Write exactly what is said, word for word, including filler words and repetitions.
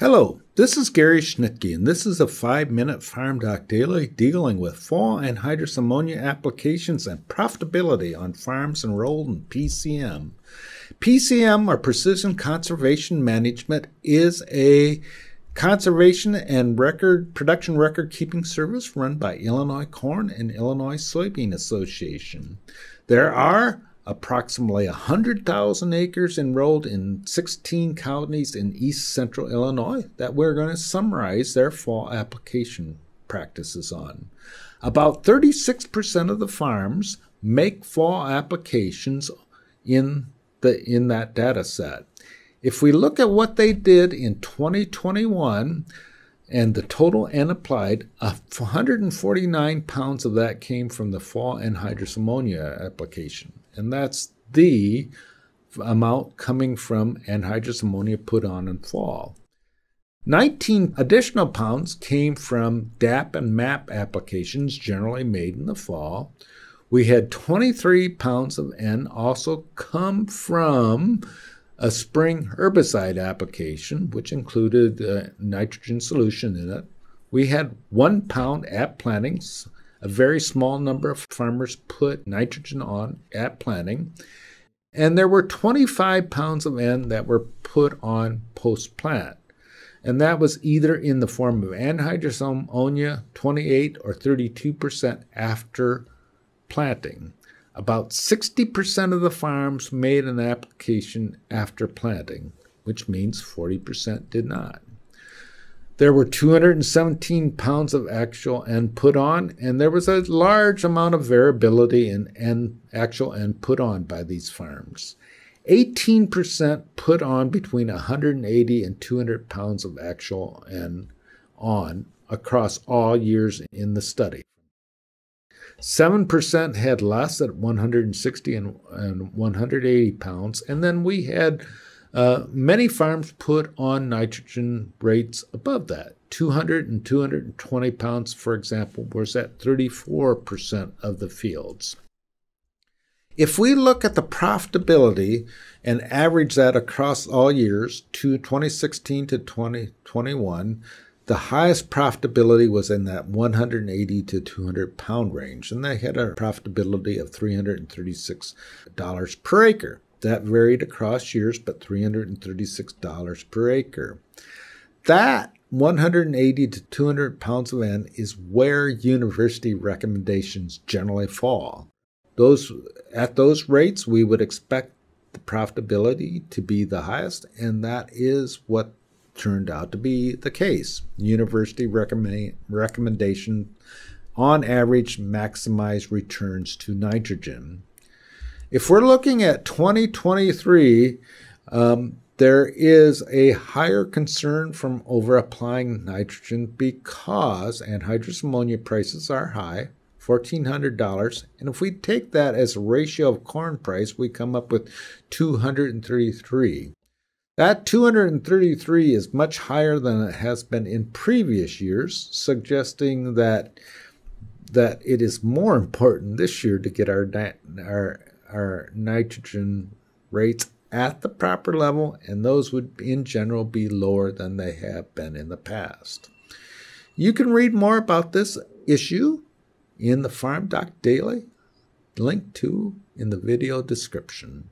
Hello, this is Gary Schnitkey, and this is a five minute Farm Doc Daily dealing with fall anhydrous ammonia applications and profitability on farms enrolled in P C M. P C M, or Precision Conservation Management, is a conservation and record production record keeping service run by Illinois Corn and Illinois Soybean Association. There are approximately one hundred thousand acres enrolled in sixteen counties in east central Illinois that we're going to summarize their fall application practices on. About thirty-six percent of the farms make fall applications in, the, in that data set. If we look at what they did in twenty twenty-one and the total N applied, one hundred forty-nine pounds of that came from the fall anhydrous ammonia application. And that's the amount coming from anhydrous ammonia put on in fall. nineteen additional pounds came from D A P and M A P applications generally made in the fall. We had twenty-three pounds of N also come from a spring herbicide application, which included uh, nitrogen solution in it. We had one pound at planting. A very small number of farmers put nitrogen on at planting. And there were twenty-five pounds of N that were put on post-plant. And that was either in the form of anhydrous ammonia, twenty-eight or thirty-two percent after planting. About sixty percent of the farms made an application after planting, which means forty percent did not. There were two hundred seventeen pounds of actual N put on, and there was a large amount of variability in N, actual N put on by these farms. eighteen percent put on between one hundred eighty and two hundred pounds of actual N on across all years in the study. seven percent had less at one hundred sixty and, and one hundred eighty pounds, and then we had Uh, many farms put on nitrogen rates above that. two hundred and two hundred twenty pounds, for example, was at thirty-four percent of the fields. If we look at the profitability and average that across all years to twenty sixteen to twenty twenty-one, the highest profitability was in that one hundred eighty to two hundred pound range, and they had a profitability of three hundred thirty-six dollars per acre. That varied across years, but three hundred thirty-six dollars per acre. That one hundred eighty to two hundred pounds of N is where university recommendations generally fall. Those, at those rates, we would expect the profitability to be the highest, and that is what turned out to be the case. University recommend, recommendation, on average, maximize returns to nitrogen. If we're looking at twenty twenty-three, um, there is a higher concern from over-applying nitrogen because anhydrous ammonia prices are high, one thousand four hundred dollars. And if we take that as a ratio of corn price, we come up with two hundred thirty-three. That two hundred thirty-three is much higher than it has been in previous years, suggesting that, that it is more important this year to get our, our our nitrogen rates at the proper level, and those would in general be lower than they have been in the past. You can read more about this issue in the Farm Doc Daily, linked to in the video description.